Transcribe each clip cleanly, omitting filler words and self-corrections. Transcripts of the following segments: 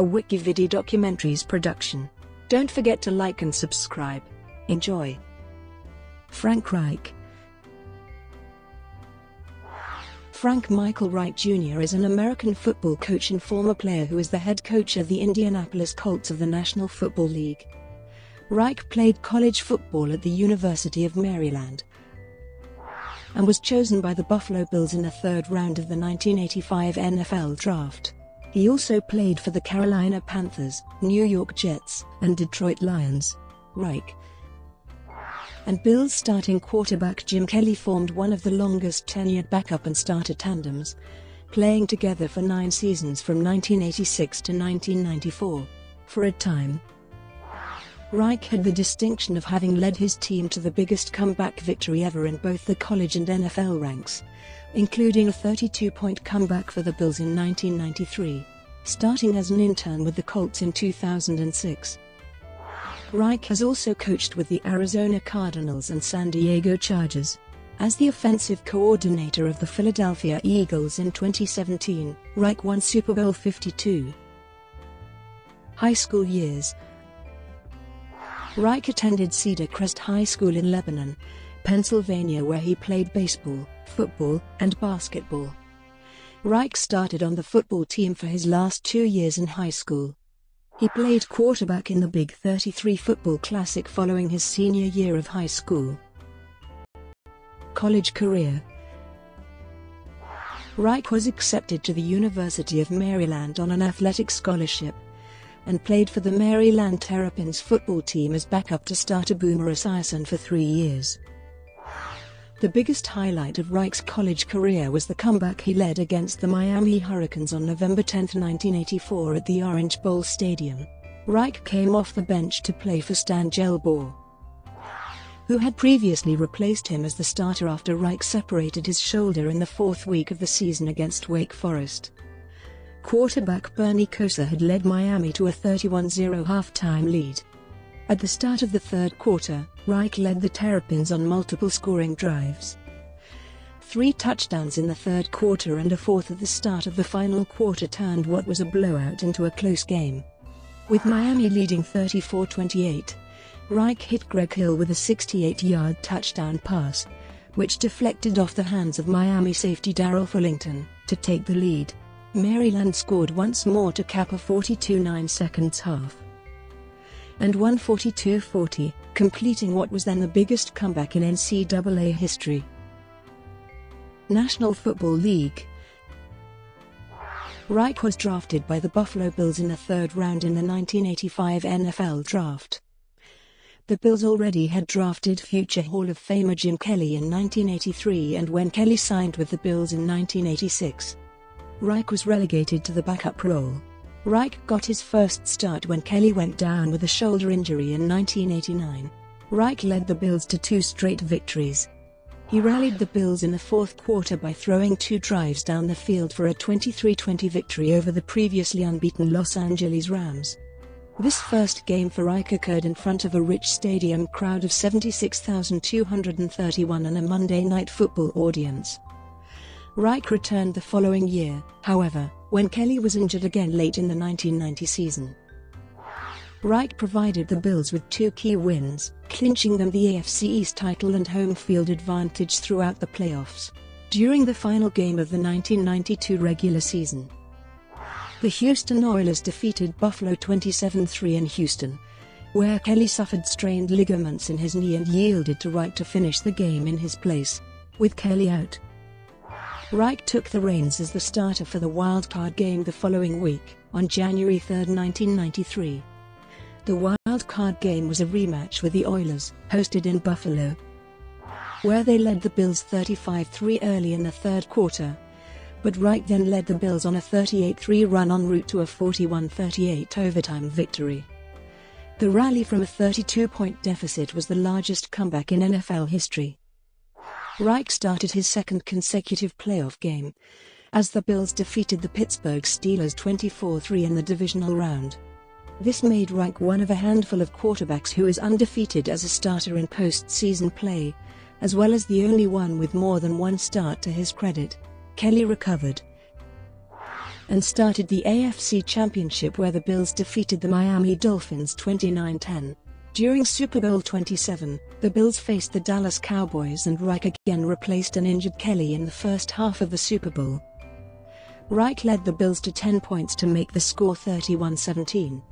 a Wikividi Documentaries production. Don't forget to like and subscribe. Enjoy. Frank Reich. Frank Michael Reich Jr. is an American football coach and former player who is the head coach of the Indianapolis Colts of the National Football League. Reich played college football at the University of Maryland and was chosen by the Buffalo Bills in the third round of the 1985 NFL Draft. He also played for the Carolina Panthers, New York Jets, and Detroit Lions. Reich and Bills starting quarterback Jim Kelly formed one of the longest-tenured backup and starter tandems, playing together for 9 seasons from 1986 to 1994. For a time, Reich had the distinction of having led his team to the biggest comeback victory ever in both the college and NFL ranks, including a 32-point comeback for the Bills in 1993. Starting as an intern with the Colts in 2006, Reich has also coached with the Arizona Cardinals and San Diego Chargers. As the offensive coordinator of the Philadelphia Eagles in 2017, Reich won Super Bowl LII. High school years. Reich attended Cedar Crest High School in Lebanon, Pennsylvania, where he played baseball, football, and basketball. Reich started on the football team for his last 2 years in high school. He played quarterback in the Big 33 Football Classic following his senior year of high school. College career. Reich was accepted to the University of Maryland on an athletic scholarship and played for the Maryland Terrapins football team as backup to starter Boomer Esiason for 3 years. The biggest highlight of Reich's college career was the comeback he led against the Miami Hurricanes on November 10, 1984 at the Orange Bowl Stadium. Reich came off the bench to play for Stan Gelbaugh, who had previously replaced him as the starter after Reich separated his shoulder in the fourth week of the season against Wake Forest. Quarterback Bernie Kosar had led Miami to a 31-0 halftime lead. At the start of the third quarter, Reich led the Terrapins on multiple scoring drives. 3 touchdowns in the third quarter and a fourth at the start of the final quarter turned what was a blowout into a close game. With Miami leading 34-28, Reich hit Greg Hill with a 68-yard touchdown pass, which deflected off the hands of Miami safety Darryl Fullington, to take the lead. Maryland scored once more to cap a 42-9 seconds half and won 42-40, completing what was then the biggest comeback in NCAA history. National Football League. Reich was drafted by the Buffalo Bills in the third round in the 1985 NFL Draft. The Bills already had drafted future Hall of Famer Jim Kelly in 1983, and when Kelly signed with the Bills in 1986, Reich was relegated to the backup role. Reich got his first start when Kelly went down with a shoulder injury in 1989. Reich led the Bills to 2 straight victories. He rallied the Bills in the fourth quarter by throwing 2 drives down the field for a 23-20 victory over the previously unbeaten Los Angeles Rams. This first game for Reich occurred in front of a rich stadium crowd of 76,231 and a Monday Night Football audience. Reich returned the following year, however, when Kelly was injured again late in the 1990 season. Reich provided the Bills with 2 key wins, clinching them the AFC East title and home field advantage throughout the playoffs. During the final game of the 1992 regular season, the Houston Oilers defeated Buffalo 27-3 in Houston, where Kelly suffered strained ligaments in his knee and yielded to Reich to finish the game in his place. With Kelly out, Reich took the reins as the starter for the wildcard game the following week, on January 3, 1993. The wildcard game was a rematch with the Oilers, hosted in Buffalo, where they led the Bills 35-3 early in the third quarter, but Reich then led the Bills on a 38-3 run en route to a 41-38 overtime victory. The rally from a 32-point deficit was the largest comeback in NFL history. Reich started his second consecutive playoff game, as the Bills defeated the Pittsburgh Steelers 24-3 in the divisional round. This made Reich one of a handful of quarterbacks who is undefeated as a starter in postseason play, as well as the only one with more than 1 start to his credit. Kelly recovered and started the AFC Championship, where the Bills defeated the Miami Dolphins 29-10. During Super Bowl XXVII, the Bills faced the Dallas Cowboys, and Reich again replaced an injured Kelly in the first half of the Super Bowl. Reich led the Bills to 10 points to make the score 31-17,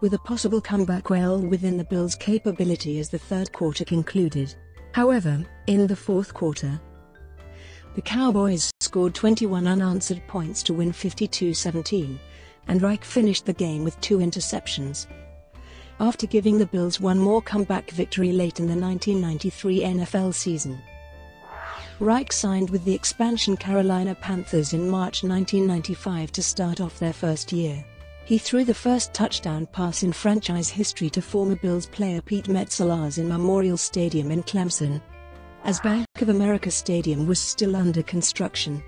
with a possible comeback well within the Bills' capability as the third quarter concluded. However, in the fourth quarter, the Cowboys scored 21 unanswered points to win 52-17, and Reich finished the game with 2 interceptions. After giving the Bills one more comeback victory late in the 1993 NFL season, Reich signed with the expansion Carolina Panthers in March 1995 to start off their first year. He threw the first touchdown pass in franchise history to former Bills player Pete Metzelars in Memorial Stadium in Clemson. As Bank of America Stadium was still under construction,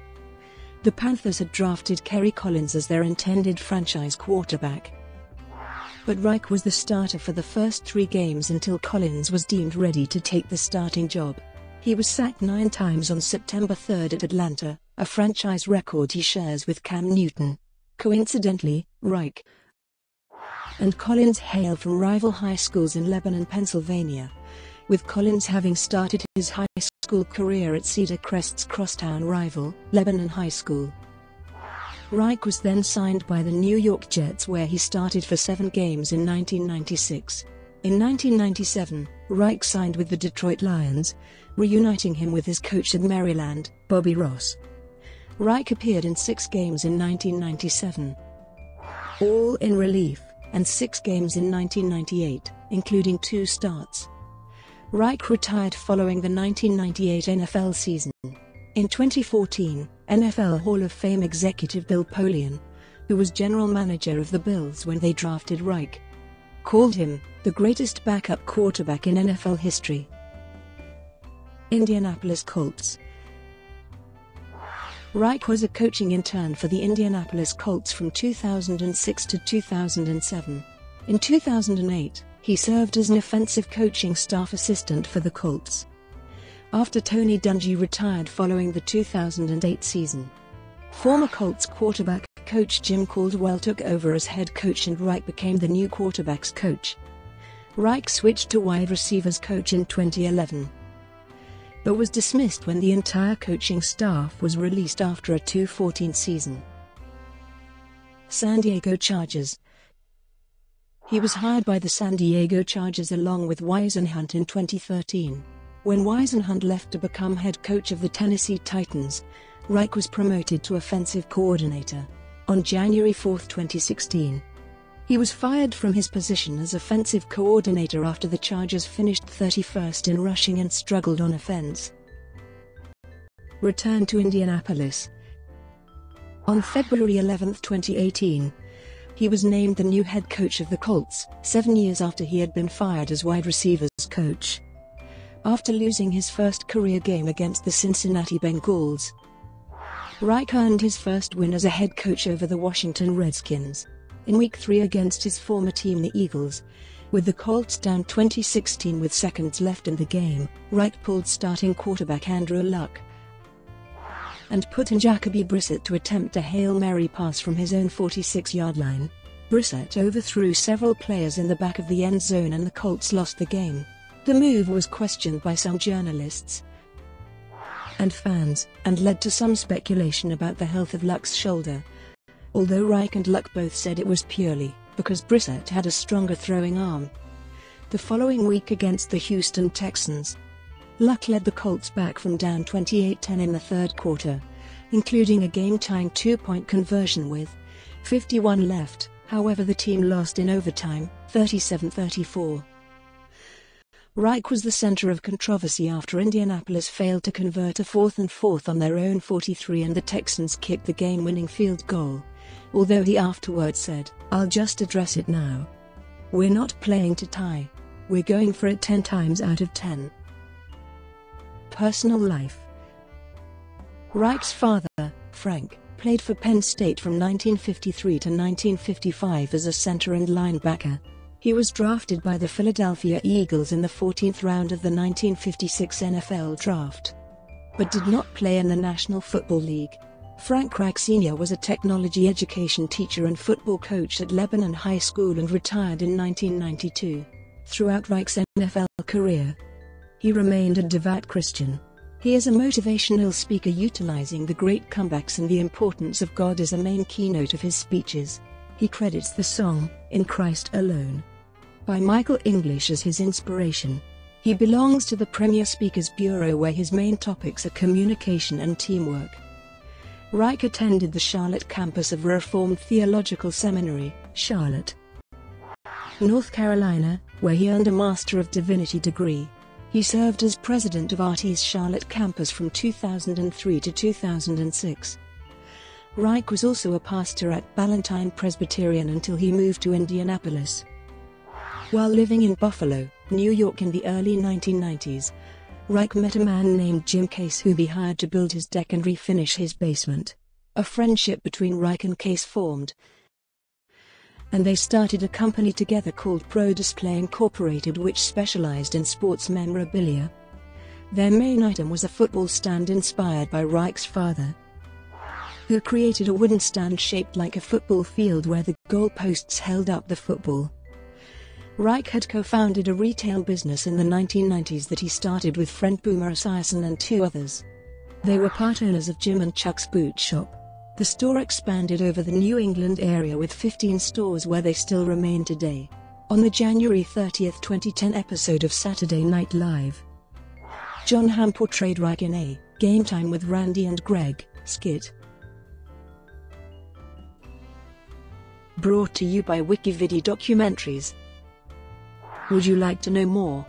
the Panthers had drafted Kerry Collins as their intended franchise quarterback, but Reich was the starter for the first 3 games until Collins was deemed ready to take the starting job. He was sacked 9 times on September 3 at Atlanta, a franchise record he shares with Cam Newton. Coincidentally, Reich and Collins hail from rival high schools in Lebanon, Pennsylvania, with Collins having started his high school career at Cedar Crest's crosstown rival, Lebanon High School. Reich was then signed by the New York Jets, where he started for 7 games in 1996. In 1997, Reich signed with the Detroit Lions, reuniting him with his coach at Maryland, Bobby Ross. Reich appeared in 6 games in 1997, all in relief, and 6 games in 1998, including 2 starts. Reich retired following the 1998 NFL season. In 2014, NFL Hall of Fame executive Bill Polian, who was general manager of the Bills when they drafted Reich, called him the greatest backup quarterback in NFL history. Indianapolis Colts. Reich was a coaching intern for the Indianapolis Colts from 2006 to 2007. In 2008, he served as an offensive coaching staff assistant for the Colts, after Tony Dungy retired following the 2008 season. Former Colts quarterback coach Jim Caldwell took over as head coach, and Reich became the new quarterback's coach. Reich switched to wide receivers coach in 2011, but was dismissed when the entire coaching staff was released after a 2014 season. San Diego Chargers. He was hired by the San Diego Chargers along with Wiesenhunt in 2013. When Wiesenhunt left to become head coach of the Tennessee Titans, Reich was promoted to offensive coordinator. On January 4, 2016, he was fired from his position as offensive coordinator after the Chargers finished 31st in rushing and struggled on offense. Return to Indianapolis. On February 11, 2018, he was named the new head coach of the Colts, 7 years after he had been fired as wide receivers coach, after losing his first career game against the Cincinnati Bengals. Reich earned his first win as a head coach over the Washington Redskins in Week 3 against his former team the Eagles. With the Colts down 20-16 with seconds left in the game, Reich pulled starting quarterback Andrew Luck and put in Jacoby Brissett to attempt a Hail Mary pass from his own 46-yard line. Brissett overthrew several players in the back of the end zone, and the Colts lost the game. The move was questioned by some journalists and fans, and led to some speculation about the health of Luck's shoulder, although Reich and Luck both said it was purely because Brissett had a stronger throwing arm. The following week against the Houston Texans, Luck led the Colts back from down 28-10 in the third quarter, including a game-tying 2-point conversion with 51 left. However, the team lost in overtime, 37-34. Reich was the center of controversy after Indianapolis failed to convert a 4th and 4 on their own 43 and the Texans kicked the game-winning field goal, although he afterwards said, "I'll just address it now. We're not playing to tie. We're going for it 10 times out of 10. Personal life. Reich's father, Frank, played for Penn State from 1953 to 1955 as a center and linebacker. He was drafted by the Philadelphia Eagles in the 14th round of the 1956 NFL Draft, but did not play in the National Football League. Frank Reich Sr. was a technology education teacher and football coach at Lebanon High School and retired in 1992. Throughout Reich's NFL career, he remained a devout Christian. He is a motivational speaker utilizing the great comebacks and the importance of God as a main keynote of his speeches. He credits the song, In Christ Alone, by Michael English as his inspiration. He belongs to the Premier Speakers Bureau, where his main topics are communication and teamwork. Reich attended the Charlotte campus of Reformed Theological Seminary, Charlotte, North Carolina, where he earned a Master of Divinity degree. He served as president of RT's Charlotte campus from 2003 to 2006. Reich was also a pastor at Ballantyne Presbyterian until he moved to Indianapolis. While living in Buffalo, New York in the early 1990s, Reich met a man named Jim Case, who he hired to build his deck and refinish his basement. A friendship between Reich and Case formed, and they started a company together called Pro Display Incorporated, which specialized in sports memorabilia. Their main item was a football stand inspired by Reich's father, who created a wooden stand shaped like a football field where the goalposts held up the football. Reich had co-founded a retail business in the 1990s that he started with friend Boomer Esiason and two others. They were part owners of Jim and Chuck's Boot Shop. The store expanded over the New England area with 15 stores where they still remain today. On the January 30, 2010 episode of Saturday Night Live, John Hamm portrayed Reich in a Game Time with Randy and Greg skit, brought to you by WikiVidi Documentaries. Would you like to know more?